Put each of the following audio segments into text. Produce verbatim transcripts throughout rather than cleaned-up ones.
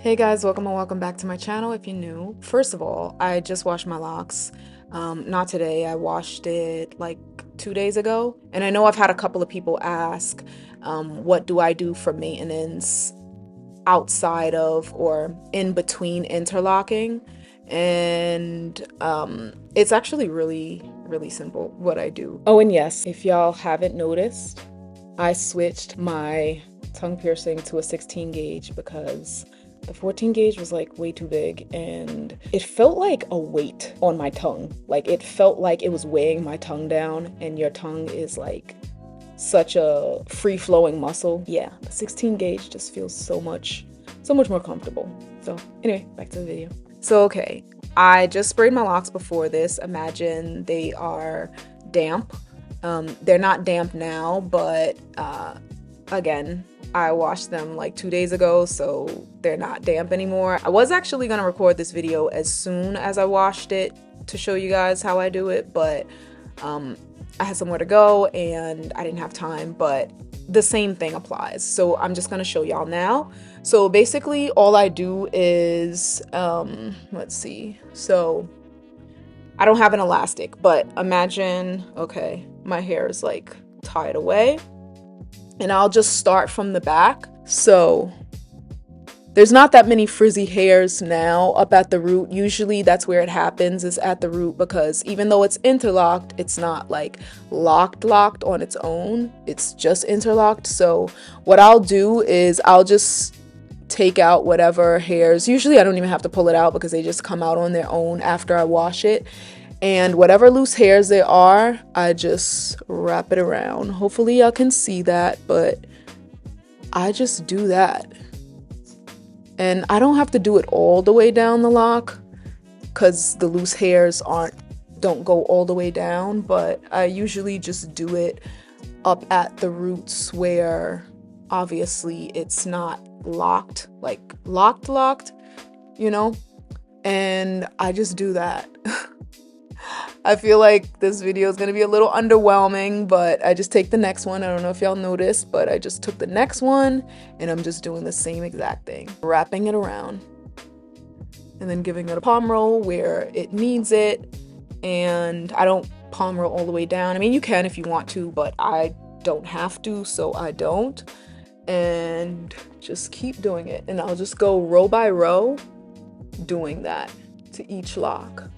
Hey guys, welcome and welcome back to my channel. If you're new, first of all, I just washed my locks. Um, not today, I washed it like two days ago. And I know I've had a couple of people ask, um, what do I do for maintenance outside of or in between interlocking? And um, it's actually really, really simple what I do. Oh, and yes, if y'all haven't noticed, I switched my tongue piercing to a sixteen gauge because the fourteen gauge was like way too big and it felt like a weight on my tongue. Like it felt like it was weighing my tongue down, and your tongue is like such a free-flowing muscle. Yeah, the sixteen gauge just feels so much, so much more comfortable. So anyway, back to the video. So okay, I just sprayed my locks before this. Imagine they are damp. Um, they're not damp now, but uh, again, I washed them like two days ago, so they're not damp anymore. I was actually gonna record this video as soon as I washed it to show you guys how I do it, but um, I had somewhere to go and I didn't have time, but the same thing applies. So I'm just gonna show y'all now. So basically all I do is, um, let's see. So I don't have an elastic, but imagine, okay, my hair is like tied away. And I'll just start from the back. So there's not that many frizzy hairs now up at the root. Usually that's where it happens, is at the root, because even though it's interlocked, it's not like locked locked on its own. It's just interlocked. So what I'll do is I'll just take out whatever hairs. Usually I don't even have to pull it out because they just come out on their own after I wash it. And whatever loose hairs there are, I just wrap it around. Hopefully y'all can see that, but I just do that. And I don't have to do it all the way down the lock because the loose hairs aren't don't go all the way down, but I usually just do it up at the roots where obviously it's not locked, like locked locked, you know? And I just do that. I feel like this video is going to be a little underwhelming, but I just take the next one. I don't know if y'all noticed, but I just took the next one and I'm just doing the same exact thing. Wrapping it around and then giving it a palm roll where it needs it. And I don't palm roll all the way down. I mean, you can if you want to, but I don't have to, so I don't. And just keep doing it. And I'll just go row by row doing that to each lock.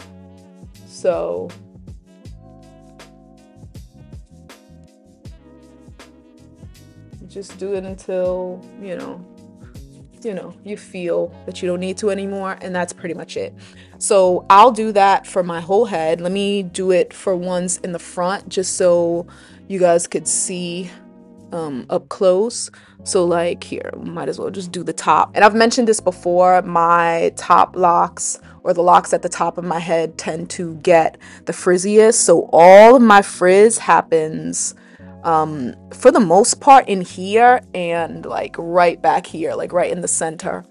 So just do it until, you know, you know, you feel that you don't need to anymore. And that's pretty much it. So I'll do that for my whole head. Let me do it for ones in the front just so you guys could see um, up close. So like here, might as well just do the top. And I've mentioned this before, my top locks or the locks at the top of my head tend to get the frizziest. So all of my frizz happens um, for the most part in here and like right back here, like right in the center.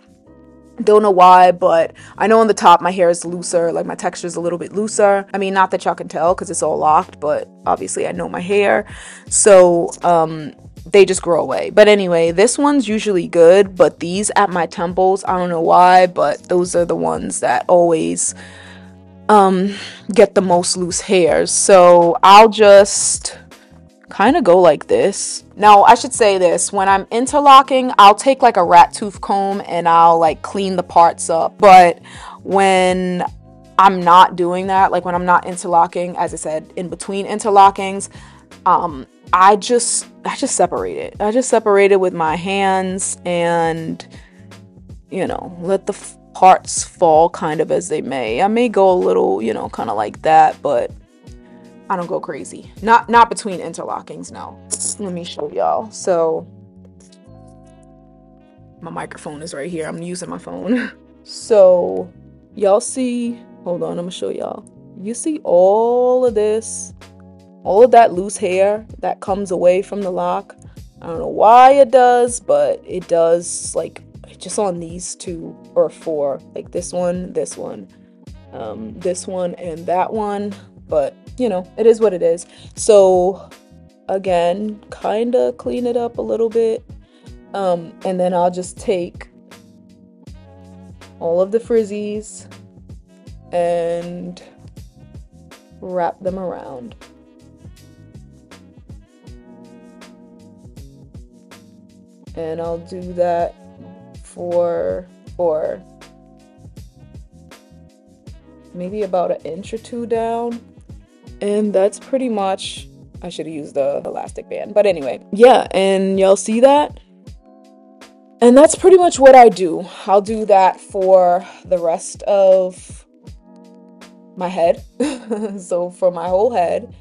Don't know why, but I know on the top my hair is looser, like my texture is a little bit looser. I mean, not that y'all can tell because it's all locked, but obviously I know my hair. So um, they just grow away. But anyway, this one's usually good, but these at my temples, I don't know why, but those are the ones that always um, get the most loose hairs. So I'll just kind of go like this. Now, I should say this, when I'm interlocking, I'll take like a rat tooth comb and I'll like clean the parts up. But when I'm not doing that, like when I'm not interlocking, as I said, in between interlockings, um, I just, I just separate it. I just separate it with my hands and, you know, let the f parts fall kind of as they may. I may go a little, you know, kind of like that, but I don't go crazy. Not, not between interlockings, no. Let me show y'all. So my microphone is right here. I'm using my phone. So y'all see, hold on, I'm gonna show y'all. You see all of this. All of that loose hair that comes away from the lock, I don't know why it does, but it does, like, just on these two or four, like this one, this one, um, this one, and that one, but, you know, it is what it is. So, again, kind of clean it up a little bit, um, and then I'll just take all of the frizzies and wrap them around. And I'll do that for, or maybe about an inch or two down. And that's pretty much, I should have used the elastic band, but anyway, yeah, and y'all see that? And that's pretty much what I do. I'll do that for the rest of my head. So for my whole head.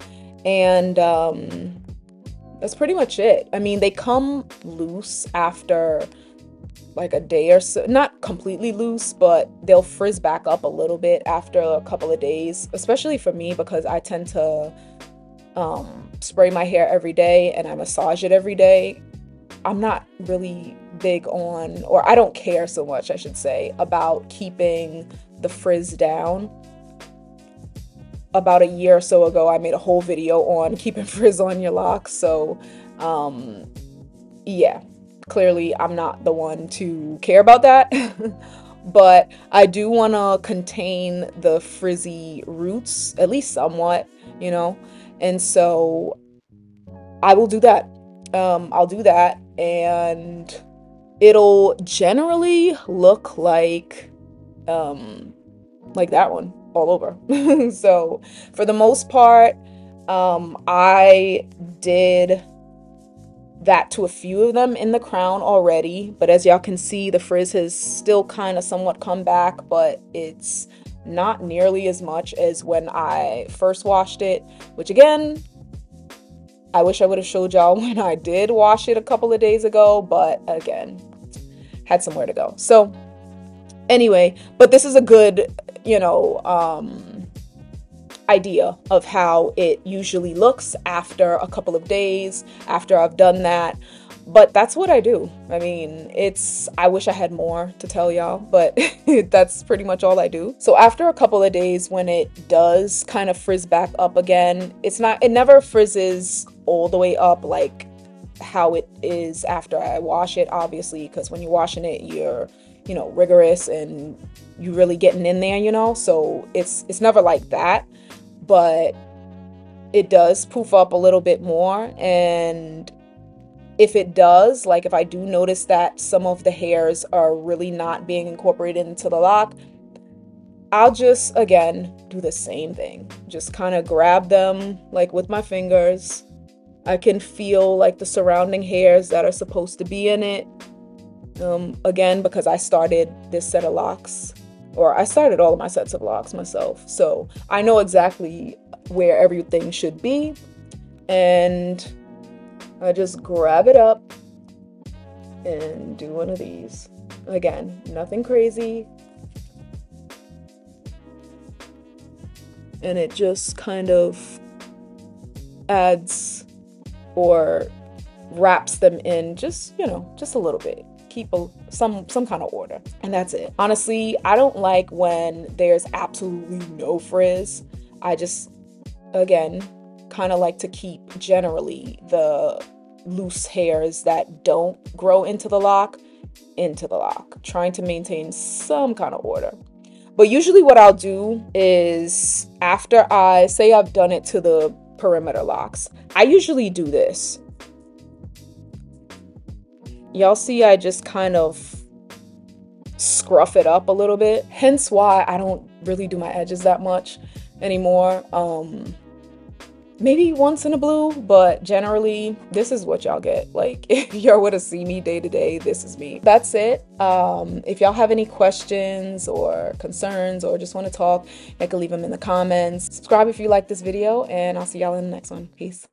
And um, that's pretty much it. I mean, they come loose after like a day or so. Not completely loose, but they'll frizz back up a little bit after a couple of days. Especially for me, because I tend to um, spray my hair every day and I massage it every day. I'm not really big on, or I don't care so much, I should say, about keeping the frizz down. About a year or so ago, I made a whole video on keeping frizz on your locks. So, um, yeah, clearly I'm not the one to care about that. But I do want to contain the frizzy roots, at least somewhat, you know. And so I will do that. Um, I'll do that, and it'll generally look like, um, like that one all over. So for the most part, um, I did that to a few of them in the crown already, but as y'all can see, the frizz has still kind of somewhat come back, but it's not nearly as much as when I first washed it, which again, I wish I would have showed y'all when I did wash it a couple of days ago, but again, had somewhere to go. So anyway, but this is a good, you know, um, idea of how it usually looks after a couple of days after I've done that. But that's what I do. I mean, it's, I wish I had more to tell y'all, but that's pretty much all I do. So after a couple of days, when it does kind of frizz back up again, it's not, it never frizzes all the way up like how it is after I wash it, obviously, because when you're washing it, you're, you know, rigorous and you really getting in there, you know, so it's, it's never like that, but it does poof up a little bit more. And if it does, like if I do notice that some of the hairs are really not being incorporated into the lock, I'll just, again, do the same thing. Just kind of grab them, like with my fingers. I can feel like the surrounding hairs that are supposed to be in it. Um, again, because I started this set of locks, or I started all of my sets of locks myself. So I know exactly where everything should be. And I just grab it up and do one of these. Again, nothing crazy. And it just kind of adds or wraps them in just, you know, just a little bit. Keep a, some, some kind of order. And that's it. Honestly, I don't like when there's absolutely no frizz. I just, again, kind of like to keep generally the loose hairs that don't grow into the lock into the lock, trying to maintain some kind of order. But usually what I'll do is after I say I've done it to the perimeter locks, I usually do this. Y'all see I just kind of scruff it up a little bit, hence why I don't really do my edges that much anymore. Um, Maybe once in a blue, but generally, this is what y'all get. Like, if y'all were to see me day to day, this is me. That's it. Um, if y'all have any questions or concerns or just want to talk, y'all can leave them in the comments. Subscribe if you like this video, and I'll see y'all in the next one. Peace.